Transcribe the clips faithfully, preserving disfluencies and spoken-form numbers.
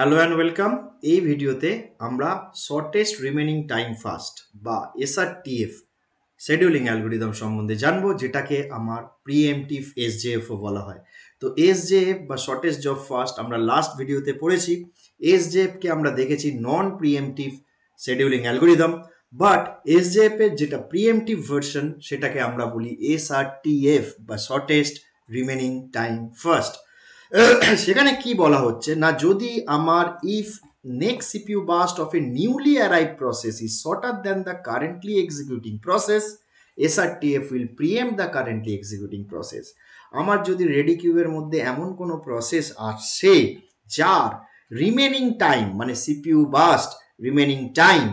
Hello and welcome ये भिडियोते shortest remaining time first बा एसआरटीएफ शेड्यूलिंग एलगोरिदम सम्बन्धे जानबो जेटाके आमार प्रिएम्पटिव एसजेएफ बला हय। तो एसजेएफ बा शॉर्टेस्ट जॉब फास्ट आमरा लास्ट भिडियोते पढ़ेछि। एसजेएफ के आमरा देखेछि non preemptive scheduling algorithm, but SJF एर जेटा प्रिएम्पटिव वर्सन सेटाके आमरा बोली एसआरटीएफ बा शॉर्टेस्ट रिमेनिंग टाइम फास्ट। सेखाने कि बला होच्छे ना जोदि आमार if next CPU burst of a newly arrived process is shorter than the currently executing process SRTF will preempt the currently executing process. आमार जोदि रेडी किउएर मध्य एमन कोनो प्रोसेस आछे जार रिमेनिंग टाइम माने सीपीयू बास्ट रिमेनिंग टाइम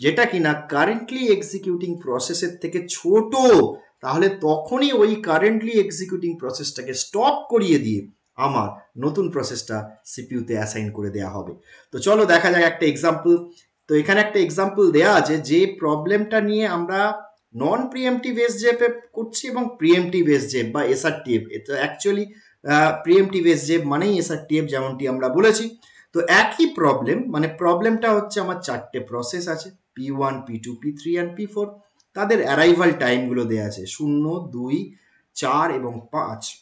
जेटा किना कारेंटलि एक्सिक्यूटिंग प्रोसेसेर थेके छोटो, ताहले तखोनी ओई कारेंटलि एक्सिक्यूटिंग प्रोसेसटाके स्टप करिये दिये आमार नतून प्रसेसटा सीपीयूते असाइन करे देया होबे। तो चलो देखा जाक एकटा एक्साम्पल। तो एखाने एकटा एक्साम्पल देया आछे जे प्रब्लेमटा निये आमरा नन प्रिएम्पटिव एसजेएफ करछि एबं प्रिएम्पटिव एसजेएफ बा एसआरटीएफ। तो एक्चुअलि प्रिएम्पटिव एसजेएफ मानेई एसआरटीएफ जेमनटी आमरा बोलेछि। तो एकई प्रब्लेम माने प्रब्लेमटा हच्छे आमार चारटे प्रसेस आछे P one P two P three and P four. तादेर अराइवल टाइमगुलो देया आछे शून्य दुई चार एबं पाँच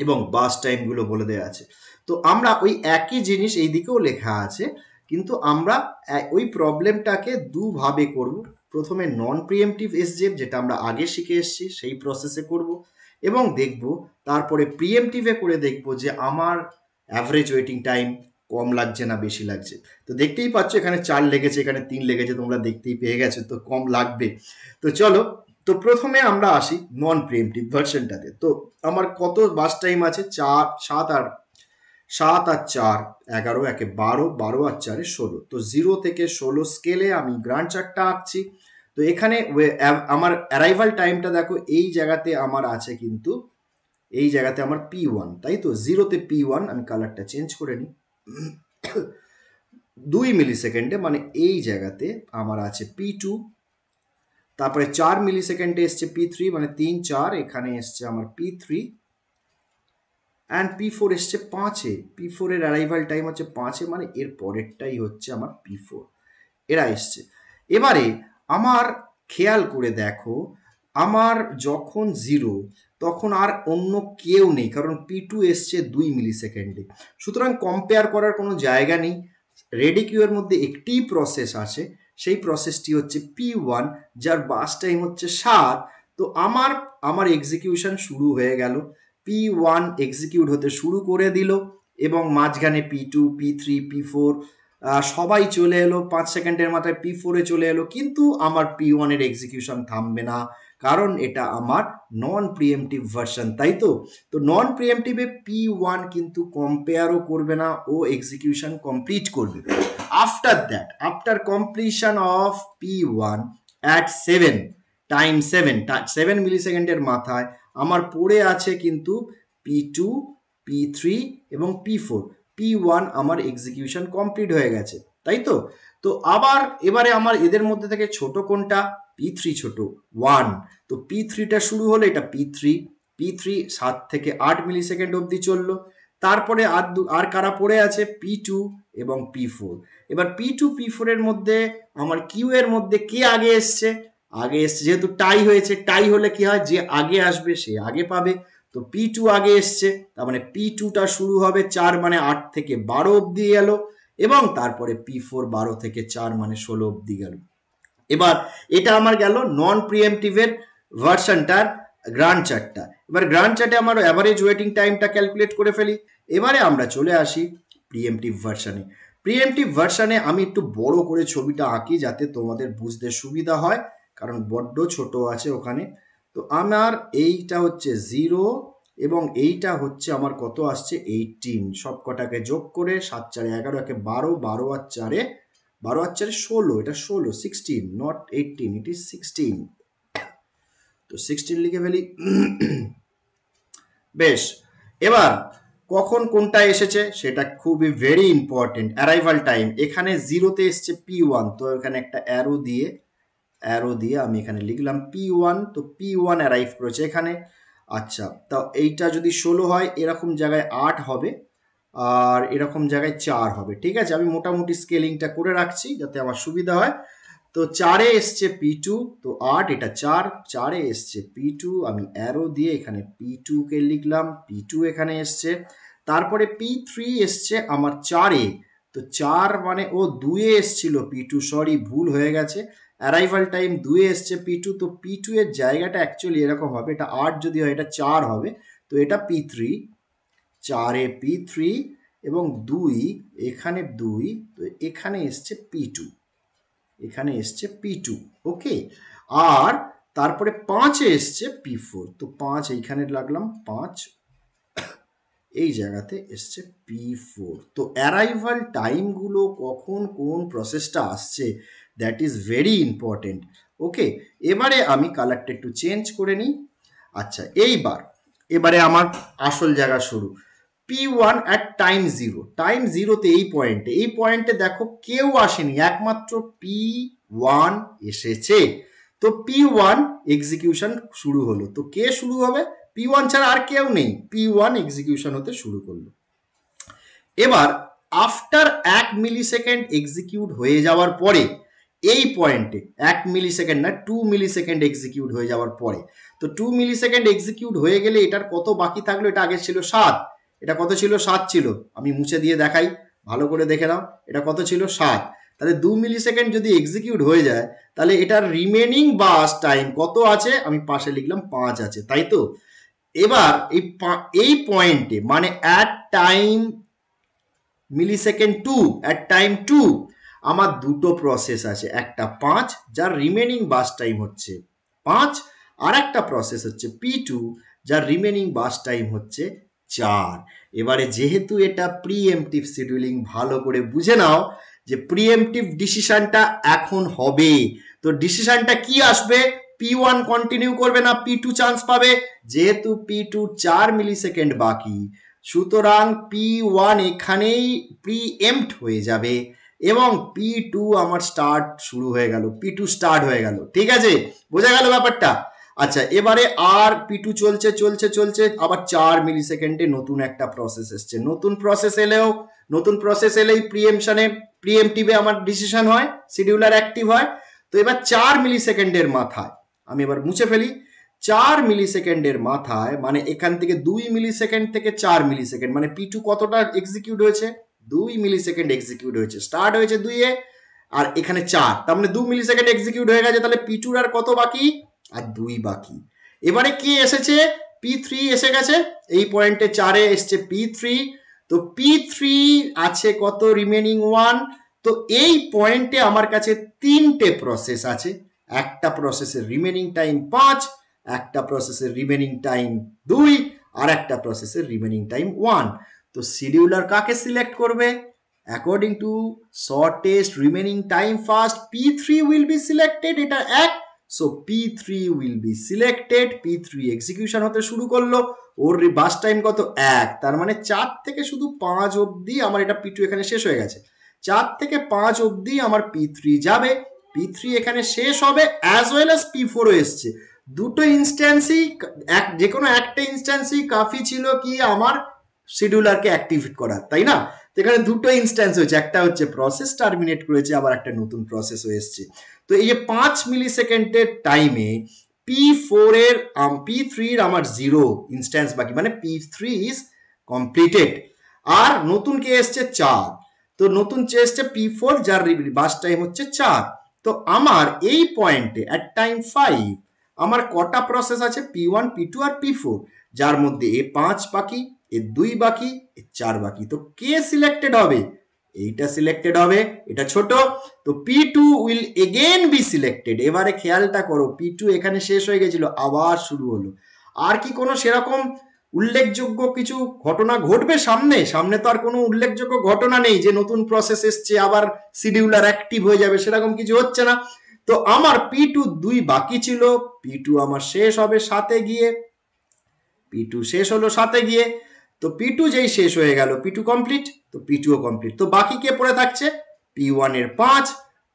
एवं बास टाइमगुलो बोले देया आछे। तो आमरा ओई एकई जिनिस एई दिकेओ लेखा आछे, किन्तु आमरा ओई प्रब्लेमटाके दु भावे करब। प्रथमे नन प्रिएम्पटिव एसजेएफ जेटा आमरा आगे शिखे एसेछि सेई प्रसेसे करब एवं देखब, तारपरे प्रिएम्पटिवे करे देखब जे आमार एवरेज वेटिंग टाइम कम लागछे ना बेशी लागछे। तो देखतेई पाच्छो एखाने चार लेगेछे एखाने तीन लेगेछे, तोमरा देखतेई पेये गेछो तो कम लागबे। तो चलो तो प्रथमे आमरा आसि नन प्रिएम्पटिव वर्सनटाते। तो आमार कत बास टाइम आछे चार सात आठ सात आठ चार एगारो एके बारो बारो आठ चारे षोलो। तो जिरो थेके षोलो स्केले आमी ग्रांड चार्टटा आँकछि। तो एखाने आमार अराइवल टाइमटा देखो एई जायगाते आमार आछे, किन्तु एई जायगाते आमार पी वन ताई तो जिरोते पी वन आमी कालारटा चेन्ज करे निई दुई मिली सेकेंडे माने एई जायगाते आमार आछे पी टू। तारपरे चार मिली सेकेंडे एसছে पी थ्री माने तीन चार एखाने एसছে आमार P three and P four एसছে पाँच ए। पी फोर एर अराइवल टाइम होच्छे पाँच ए माने एर परेरटाई होच्छे आमार पी फोर एरा एसছে। एबारे आमार खेयाल करे देखो आमार जखन जिरो तखन आर अन्य केउ नेই, कारण पी टू एसছে दुई मिली सेकेंडे। सूतरां कम्पेयार करार कोनो जायगा नेই। रेडी किउएर मध्ये एकटी प्रसेस आछे সেই প্রসেসটি হচ্ছে পি ওয়ান যার বাস টাইম হচ্ছে সাত। তো আমার আমার এক্সিকিউশন শুরু হয়ে গেল, পি ওয়ান এক্সিকিউট হতে শুরু করে দিল এবং মাঝখানে P two P three P four সবাই চলে এলো। পাঁচ সেকেন্ডের মাথায় পি ফোর এ চলে এলো, কিন্তু আমার পি ওয়ান এর এক্সিকিউশন থামবে না, কারণ এটা আমার নন প্রিএম্পটিভ ভার্সন, তাই তো। তো নন প্রিএম্পটিভে পি ওয়ান কিন্তু কম্পেয়ারও করবে না, ও এক্সিকিউশন কমপ্লিট করবে। after that after completion of P one at seven time seven seven millisecond er mathay amar pore ache kintu P two P three ebong P four P one amar execution complete hoye geche, tai to। to abar ebare amar eder moddhe theke choto konta P three choto one। to P three ta shuru holo eta P three P three seven theke eight millisecond obdi chollo। तारपरे आर कारा पड़े आछे P two एबं P four. एबार P two P four एर मध्ये आमार किउ एर मध्ये के आगे एसेछे आगे एसेछे जेहेतु टाई होयेछे, टाई होले कि हय जे आगे आसबे से आगे पाबे। तो पी टू आगे एसेछे तार माने पी टू टा शुरू होबे चार माने आठ थेके बारो अब्दि गेलो एबं तारपरे पी फोर बारो थेके चार माने षोलो अब्दि गेलो। एबार एटा आमार गेलो नन प्रिएम्पटिवेर भार्सनटार ग्रांड चार्टटा। एबार ग्रांड चार्टे आमार एवरेज वेटिंग टाइमटा क्यालकुलेट करे फेली। एबारे आमरा चले आसि प्रिएम्पटिव वर्सने। प्रिएम्पटिव वर्सने आमी एकटु बड़ो करे छबिटा आँकि जाते तोमादेर बुझते सुविधा हय, कारण बड्ड छोटो आछे ओखाने। तो आमार एइटा होच्छे जिरो एबं एइटा होच्छे आमार कत आसछे अठारह, सबकटाके जोग करे सात चार एगारो एके बारो बारो आर चारे बारो आर चारे षोलो, एटा षोलो सिक्सटीन नट अठारह इट इज सिक्सटीन। तो सिक्सटीन लिखे फेली बेश। एबार कखन कोनटा एसेছে সেটা খুবই ভেরি ইম্পর্টেন্ট। অ্যারাইভাল টাইম এখানে জিরোতে এসছে পি ওয়ান, তো এখানে একটা অ্যারো দিয়ে অ্যারো দিয়ে আমি এখানে লিখলাম পি ওয়ান। তো পি ওয়ান অ্যারাইভ করেছে এখানে। আচ্ছা, তো এইটা যদি ষোলো হয় এরকম জায়গায় আট হবে, और एरकम जगह चार होबे ठीक है। अभी मोटामुटी स्केलिंगटा करे राखछि जाते आमार सुविधा हय। तो चारे एसछे पी टू तो आठ एटा चार चारे एसछे पी टू आमी एरो दिए एखाने पी टू के लिखलाम पी टू एखाने एसछे तारपरे पी थ्री एसछे आमार चारे तो चार माने ओ दुए एसछिलो पी टू सरि भूल हये गेछे अराइवल टाइम दुए एसछे पी टू तो पी टू एर जायगाटा एक्चुअली एरकम होबे एटा आठ जदि हय एटा चार होबे तो एटा पी थ्री चारे पी थ्री एवं दुई एखाने दुई तो एखाने एसछे पी टू एखाने एसछे पी टू ओके। और तारपरे पाँच एसछे पी फोर तो पाँच एखाने लागलाम पाँच এই জায়গাতে এসছে পি ফোর। তো অ্যারাইভাল টাইমগুলো কখন কোন প্রসেসটা আসছে that is very important okay. এবারে আমি কালারটা একটু চেঞ্জ করে নিই। আচ্ছা এইবার এবারে আমার আসল জায়গা শুরু P one at time zero time জিরোতে এই পয়েন্টে এই পয়েন্টে দেখো কেউ আসেনি একমাত্র পি ওয়ান এসেছে। তো পি ওয়ান এক্সিকিউশন শুরু হলো তো কে শুরু হবে পি ওয়ান ছাড়া আর কেউ নেই পি ওয়ান এক্সিকিউশন হতে শুরু করলো। এবার আফটার এক মিলি সেকেন্ড এক্সিকিউট হয়ে যাওয়ার পরে এই পয়েন্টে এক মিলি সেকেন্ড না টু মিলি সেকেন্ড এক্সিকিউট হয়ে যাওয়ার পরে তো টু মিলি সেকেন্ড এক্সিকিউট হয়ে গেলে এটার কত বাকি থাকলো এটা আগে ছিল সাত এটা কত ছিল সাত ছিল আমি মুছে দিয়ে দেখাই ভালো করে দেখে নাও এটা কত ছিল সাত তাহলে দু মিলি সেকেন্ড যদি এক্সিকিউট হয়ে যায় তাহলে এটার রিমেনিং বাস টাইম কত আছে আমি পাশে লিখলাম পাঁচ আছে তাই তো। এবার এই পয়েন্টে মানে at time millisecond two at time two আমার দুটো প্রসেস আছে একটা পাঁচ যার রিমেনিং বাস টাইম হচ্ছে পাঁচ আর একটা প্রসেস হচ্ছে পি টু যার রিমেনিং বাস টাইম হচ্ছে চার। এবারে যেহেতু এটা প্রিএমটিভ শিডিউলিং ভালো করে বুঝে নাও যে প্রিএমটিভ ডিসিশনটা এখন হবে তো ডিসিশনটা কি আসবে পি ওয়ান কন্টিনিউ করবে না পি টু চান্স পাবে যেহেতু পি টু চার মিলি সেকেন্ড বাকি সুতরাং পি ওয়ান এখানেই প্রিএম্প্ট হয়ে যাবে এবং পি টু আমার স্টার্ট শুরু হয়ে গেল পি টু স্টার্ট হয়ে গেল ঠিক আছে বোঝা গেল ব্যাপারটা। আচ্ছা এবারে আর পি টু চলছে চলছে চলছে আবার চার মিলি সেকেন্ডে নতুন একটা প্রসেস আসছে নতুন প্রসেস এলেও নতুন প্রসেস এলেই প্রিএম্পশনে প্রিএম্পটিভে আমার ডিসিশন হয় শিডিউলার অ্যাক্টিভ হয়। তো এবার চার মিলি সেকেন্ডের মাথায় আমি এবার মুছে ফেলি চার মিলি সেকেন্ডের মাথায় মানে এখান থেকে দুই মিলি সেকেন্ড থেকে চার মিলি সেকেন্ড মানে পি টু কতটা এক্সিকিউট হয়েছে দুই মিলি সেকেন্ড এক্সিকিউট হয়েছে স্টার্ট হয়েছে দুইয়ে আর এখানে চার তার মানে দু মিলি সেকেন্ড এক্সিকিউট হয়ে গেছে তাহলে পি টুর আর কত বাকি আর দুই বাকি। এবারে কে এসেছে পি থ্রি এসে গেছে এই পয়েন্টে চারে এসছে পি থ্রি তো পি থ্রি আছে কত রিমেনিং ওয়ান তো এই পয়েন্টে আমার কাছে তিনটে প্রসেস আছে একটা প্রসেসের রিমেনিং টাইম পাঁচ একটা প্রসেসের রিমেনিং টাইম দুই আর একটা প্রসেসের রিমেনিং টাইম ওয়ান। তো শিডিউলার কাকে সিলেক্ট করবে according to shortest remaining time first P three will be selected এটা এক so P three will be selected P three execution হতে শুরু করলো ওর বাস টাইম কত এক তার মানে চার থেকে শুধু পাঁচ অবধি আমার এটা পি টু এখানে শেষ হয়ে গেছে চার থেকে পাঁচ অবধি আমার পি থ্রি যাবে পি থ্রি এখানে শেষ হবে অ্যাজ ওয়েল অ্যাজ পি ফোরও এসছে দুটো ইনস্ট্যান্সই এক যে কোনো একটা ইনস্ট্যান্সই কাফি ছিল কি আমার শিডিউলারকে অ্যাক্টিভেট করার তাই না এখানে দুটো ইনস্ট্যান্স হয়েছে একটা হচ্ছে প্রসেস টার্মিনেট করেছে আবার একটা নতুন প্রসেস হয়ে এসছে। তো এই যে পাঁচ মিলি সেকেন্ডের টাইমে পি ফোর এর পি থ্রির আমার জিরো ইনস্ট্যান্স বাকি মানে পি থ্রি ইজ কমপ্লিটেড আর নতুন কে এসছে চার তো নতুন কে এসছে পি ফোর যার বাস টাইম হচ্ছে চার। তো আমার এই পয়েন্টে অ্যাট টাইম ফাইভ আমার কটা প্রসেস আছে পি ওয়ান পি টু আর পি ফোর যার মধ্যে এ পাঁচ বাকি এ দুই বাকি এ চার বাকি তো কে সিলেক্টেড হবে এইটা সিলেক্টেড হবে এটা ছোট তো P two will again be selected. এবারে খেয়ালটা করো পি টু এখানে শেষ হয়ে গেছিল আবার শুরু হলো আর কি কোনো সেরকম উল্লেখযোগ্য কিছু ঘটনা ঘটবে সামনে সামনে তো আর কোনো উল্লেখযোগ্য ঘটনা নেই যে নতুন প্রসেস এসছে আবার শিডিউলার অ্যাক্টিভ হয়ে যাবে সেরকম কিছু হচ্ছে না। তো আমার পি টু দুই বাকি ছিল পি টু আমার শেষ হবে সাথে গিয়ে পি টু শেষ হলো সাথে গিয়ে তো পি টু যেই শেষ হয়ে গেল পি টু কমপ্লিট তো পি টুও কমপ্লিট। তো বাকি কে পড়ে থাকছে পি ওয়ান এর পাঁচ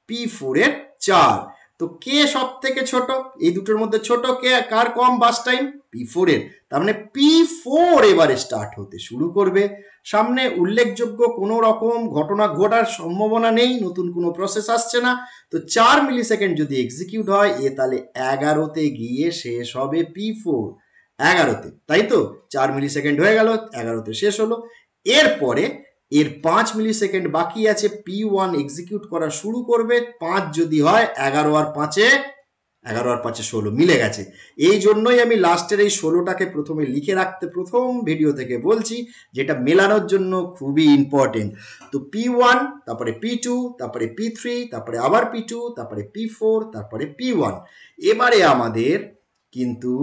পি ফোর এর চার तो के सब থেকে ছোট এই দুটোর মধ্যে ছোট কে কার কম বাস টাইম পি ফোর এর তার মানে পি ফোর এবারে স্টার্ট হতে শুরু করবে সামনে উল্লেখযোগ্য কোনো রকম ঘটনা ঘটার সম্ভাবনা নেই নতুন কোনো প্রসেস আসছে না তো চার মিলিসেকেন্ড যদি এক্সিকিউট হয় এ তাহলে এগারো তে গিয়ে শেষ হবে পি ফোর এগারো তে তাই তো চার মিলিসেকেন্ড হয়ে গেল এগারো তে শেষ হলো এরপরে এর पाँच মিলিসেকেন্ড বাকি আছে পি ওয়ান এক্সিকিউট করা শুরু করবে पाँच যদি হয় এগারো আর পাঁচ এ এগারো আর পাঁচ এ ষোলো মিলে গেছে এই জন্যই আমি লাস্টের এই ষোলোটাকে প্রথমে লিখে রাখতে প্রথম ভিডিও থেকে বলছি যেটা মেলানোর জন্য খুবই ইম্পর্টেন্ট তো পি ওয়ান তারপরে পি টু তারপরে পি থ্রি তারপরে আবার পি টু তারপরে পি ফোর তারপরে পি ওয়ান এবারে আমাদের কিন্তু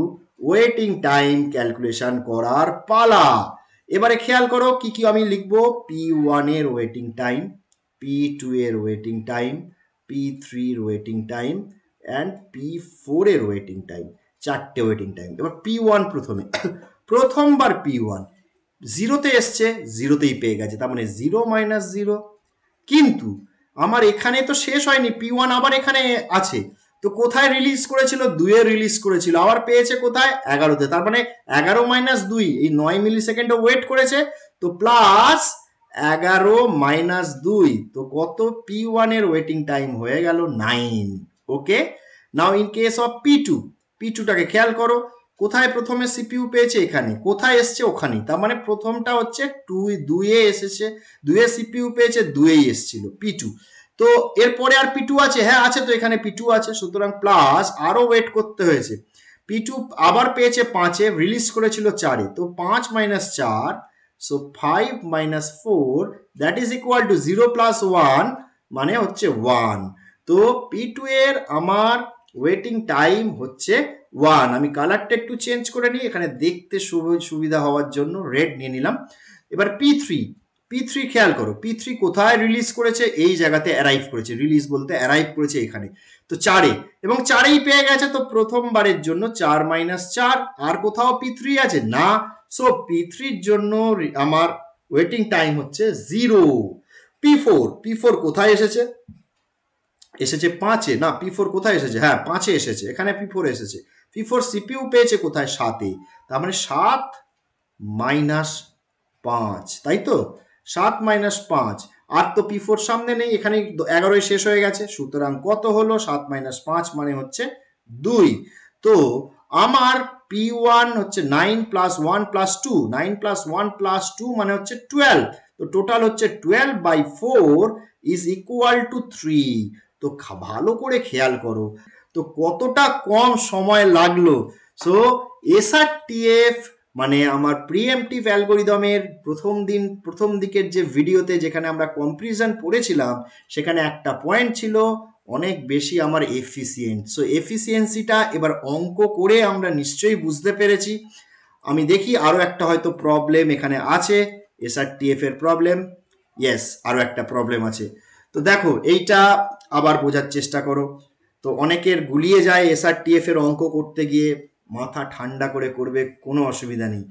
ওয়েটিং টাইম ক্যালকুলেশন করার পালা एबारे ख्याल करो कि कि आमी लिखबो पी वन एर वेटिंग टाइम पी टू एर वेटिंग टाइम पी थ्री एर waiting time and P four एर वेटिंग टाइम चारटे वेटिंग टाइम एबार पी वन प्रथमे प्रथम बार पी वन जीरो ते एसছে जीरो तेই পেয়ে গেছে তার মানে জিরো মাইনাস জিরো কিন্তু আমার এখানে তো শেষ হয়নি পি ওয়ান আবার এখানে আছে तो कोथाय रिलीज করেছিল দুই এ রিলিজ করেছিল আবার পেয়েছে কোথায় এগারো তে তার মানে এগারো - দুই এই নয় মিলিসেকেন্ড ওয়েট করেছে তো প্লাস এগারো - দুই তো কত পি ওয়ান এর ওয়েটিং টাইম হয়ে গেল নয় okay now in case of P two P টুটাকে খেয়াল করো কোথায় প্রথমে সিপিইউ পেয়েছে এখানে কোথায় আসছে ওখানে তার মানে প্রথমটা হচ্ছে দুই দুই এ এসেছে দুই এ সিপিইউ পেয়েছে দুই এ এসেছিল পি টু तो एर पर यार पी टू आचे है आचे तो एकाने पी टू आचे सुतरां प्लस आरो वेट करते हुए चे पी टू आबार पेचे पाँचे रिलीज करे चिलो चारे तो पाँच माइनस चार so five minus four that is equal to zero plus one माने होच्चे वन तो पी टू एर आमार वेटिंग टाइम होच्चे वन आमी कलर टेक टू चेंज करे नी एकाने देखते सुविधा हवार जोन्नो रेड निये निलाम एबार पी थ्री पी थ्री ख्याल करो पी थ्री कोथाय रिलीज করেছে এই জায়গাতে অ্যারাইভ করেছে রিলিজ বলতে অ্যারাইভ করেছে এখানে তো চারে এবং চারেই পেয়ে গেছে তো প্রথমবারের জন্য চার মাইনাস চার আর কোথাও পি থ্রি আছে না সো পি থ্রি এর জন্য আমার ওয়েটিং টাইম হচ্ছে zero P four P four কোথায় এসেছে এসেছে পাঁচ এ না পি ফোর কোথায় এসেছে হ্যাঁ পাঁচ এ এসেছে এখানে পি ফোর এসেছে পি ফোর সিপিইউ পেয়েছে কোথায় সাত এ তার মানে সাত মাইনাস পাঁচ তাই তো सात माइनस पाँच आठ तो पी फोर सामने नहीं एखाने एगारो शेष हो गेছে सूतरां कत हलो सात माइनस पाँच माने होच्छे दुई तो आमार पी वन होच्छे nine plus one plus two nine plus one plus two माने होच्छे ट्वेल्व तो टोटाल होच्छे twelve by four is equal to three तो भालो करे खेयाल करो तो कतटा कम समय लागलो सो एसआरटीएफ माने आमार प्रिएम्पटिव अ্যালগরিদমের प्रथम दिन प्रथम दिकेर जे भिडियोते जेखाने आमरा कम्पैरिजन पड़ेछिलाम सेखाने एकटा पॉइंट छिलो अनेक बेशी आमार एफिशिएंट सो एफिशिएंसिटा एबार अंक करे आमरा निश्चयई बुझते पेरेछि आमी देखी आरो एकटा होयतो प्रॉब्लेम एखाने आछे एसआरटीएफ एर प्रॉब्लेम यस आरो एकटा प्रॉब्लेम आछे तो देखो एइटा आबार बोझार चेष्टा करो तो अनेकेर गुलिये जाय एसआरटीएफ एर अंक करते गिये माथा ठंडा करे करबे कोनो असुविधा नहीं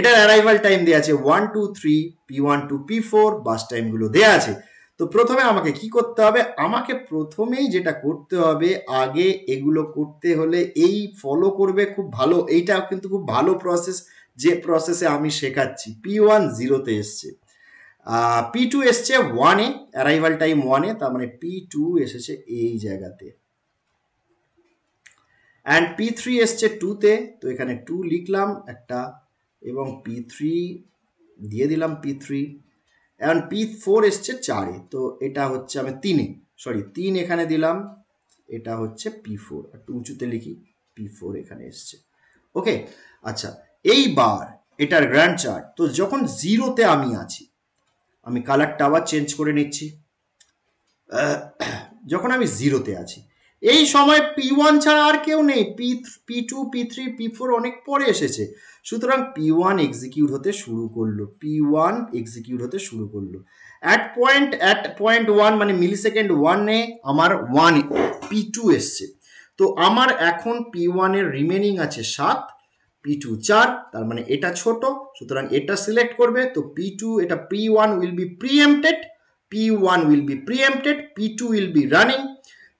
एटार अराइवल टाइम देया आछे one two three P one two P four burst time गुलो देया आछे तो प्रथमे आमाके कि करते होबे आमाके प्रथमेई जेटा करते होबे आगे एगुलो करते होले एई फलो करबे खूब भालो एइटा किन्तु खूब भालो प्रसेस जे प्रसेसे आमी शेखाच्छि पी वन जिरोते एसेछे पी टू एसेछे वन ए अराइवल टाइम वन ए तार माने पी टू एसेछे एई जायगाते एंड पी थ्री एसছে टू ते तो এখানে टू লিখলাম একটা এবং পি থ্রি দিয়ে দিলাম P three and P four এসছে চার এ তো এটা হচ্ছে আমি তিন এ সরি তিন এখানে দিলাম এটা হচ্ছে পি ফোর আর টু উঁচুতে লিখি পি ফোর এখানে এসছে ওকে আচ্ছা এইবার এটার গ্র্যান্ড চার্ট তো যখন জিরো তে আমি আছি আমি কালারটা আবার চেঞ্জ করে নেছি যখন আমি জিরো তে আছি এই সময় পি ওয়ান ছাড়া আর কেউ নেই P two P three P four অনেক পরে এসেছে সুতরাং পি ওয়ান এক্সিকিউট হতে শুরু করলো পি ওয়ান এক্সিকিউট হতে শুরু করলো at point at point one মানে মিলিসেকেন্ড ওয়ান এ আমার ওয়ান পি টু আসছে তো আমার এখন পি ওয়ান এর রিমেইনিং আছে সাত পি টু চার তার মানে এটা ছোট সুতরাং এটা সিলেক্ট করবে তো পি টু এটা P one will be preempted P one will be preempted P two will be running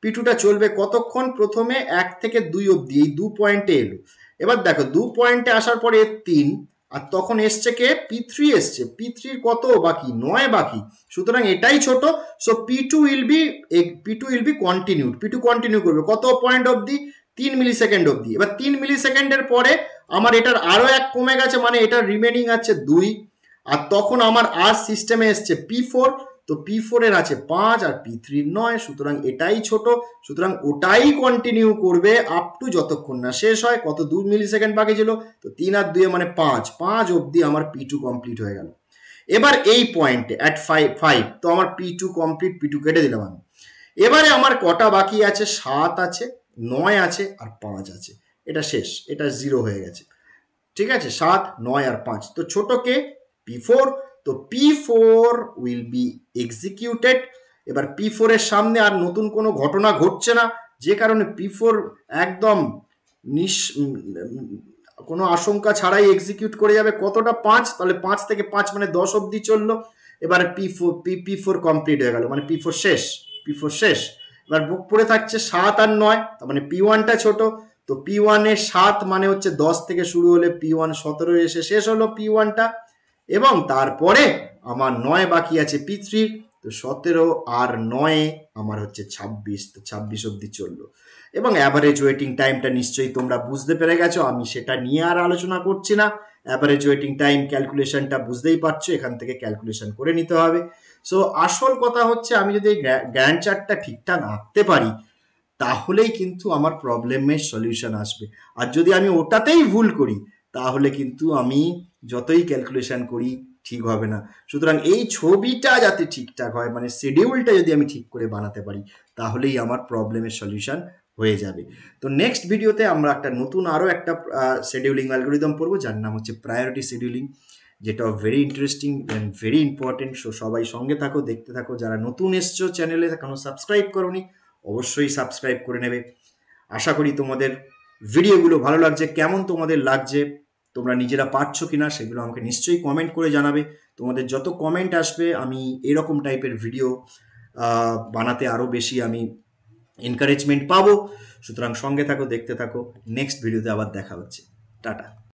P2টা চলবে কতক্ষণ প্রথমে এক থেকে দুই অবধি এই দুই পয়েন্টে এলো এবার দেখো দুই পয়েন্টে আসার পরে তিন আর তখন আসছে কে P3 আসছে P3 এর কত বাকি নয় বাকি সুতরাং এটাই ছোট so P2 will be P2 will be continued P2 continue করবে কত পয়েন্ট অবধি তিন মিলিসেকেন্ড অবধি এবার তিন মিলিসেকেন্ডের পরে আমার এটার আরো এক কমে গেছে মানে এটার রিমেইনিং আছে দুই আর তখন আমার আর সিস্টেমে আসছে P4 तो P4 এর আছে পাঁচ আর P3 এর নয় সুতরাং এটাই ছোট সুতরাং ওটাই কন্টিনিউ করবে আপ টু যতক্ষণ না শেষ হয় কত দুই মিলিসেকেন্ড বাকি ছিল তো তিন আর দুই মানে পাঁচ পাঁচ অবধি আমার P2 কমপ্লিট হয়ে গেল এবার এই পয়েন্টে এট পাঁচ পাঁচ তো আমার P2 কমপ্লিট P2 কেটে দিলাম আমি এবারে আমার কটা বাকি আছে সাত আছে নয় আছে আর পাঁচ আছে এটা শেষ এটা জিরো হয়ে গেছে ঠিক আছে সাত নয় আর পাঁচ তো ছোট কে P4 तो P4 will be executed এবার P4 এর সামনে আর নতুন কোনো ঘটনা ঘটছে না যে কারণে P4 একদম নিশ কোনো আশঙ্কা ছাড়াই এক্সিকিউট করে যাবে কতটা পাঁচ তাহলে পাঁচ থেকে পাঁচ মানে দশ অবধি চললো এবারে P4 P4 কমপ্লিট হয়ে গেল মানে P4 শেষ P4 শেষ এবার বুক পড়ে থাকছে সাত আর নয় তার মানে P1 টা ছোট তো P1 এর সাত মানে হচ্ছে দশ থেকে শুরু হলে P1 17 এ এসে শেষ হলো P1 টা এবং তারপরে আমার নয় বাকি আছে P3 তো সতেরো আর নয় আমার হচ্ছে ছাব্বিশ তো ছাব্বিশ অবধি চললো এবং এভারেজ ওয়েটিং টাইমটা নিশ্চয়ই তোমরা বুঝতে পেরে গেছো আমি সেটা নিয়ে আর আলোচনা করছি না এভারেজ ওয়েটিং টাইম ক্যালকুলেশনটা বুঝতেই পারছো এখান থেকে ক্যালকুলেশন করে নিতে হবে সো আসল কথা হচ্ছে আমি যদি গ্যান্ট চার্টটা ঠিকঠাক আঁকতে পারি তাহলেই কিন্তু আমার প্রবলেমের সলিউশন আসবে আর যদি আমি ওটাতেই ভুল করি তাহলে কিন্তু আমি যতই ক্যালকুলেশন করি ঠিক হবে না সুতরাং এই ছবিটা যাতে ঠিকঠাক হয় মানে শিডিউলটা যদি আমি ঠিক করে বানাতে পারি তাহলেই আমার প্রবলেমের সলিউশন হয়ে যাবে তো নেক্সট ভিডিওতে আমরা একটা নতুন আরো একটা শিডিউলিং অ্যালগরিদম পড়ব যার নাম হচ্ছে প্রায়োরিটি শিডিউলিং যেটা very interesting and very important so সবাই সঙ্গে থাকো দেখতে থাকো যারা নতুন এসছো চ্যানেলে এখনো সাবস্ক্রাইব করোনি অবশ্যই সাবস্ক্রাইব করে নেবে আশা করি তোমাদের ভিডিওগুলো ভালো লাগছে কেমন তোমাদের লাগছে তোমরা নিজেরা পাচ্ছো কিনা সেগুলো আমাকে নিশ্চয়ই কমেন্ট করে জানাবে তোমাদের যত কমেন্ট আসবে আমি এরকম টাইপের ভিডিও বানাতে আরো বেশি আমি এনকারেজমেন্ট পাবো সুতরাং সঙ্গে থাকো দেখতে থাকো নেক্সট ভিডিওতে আবার দেখা হচ্ছে টাটা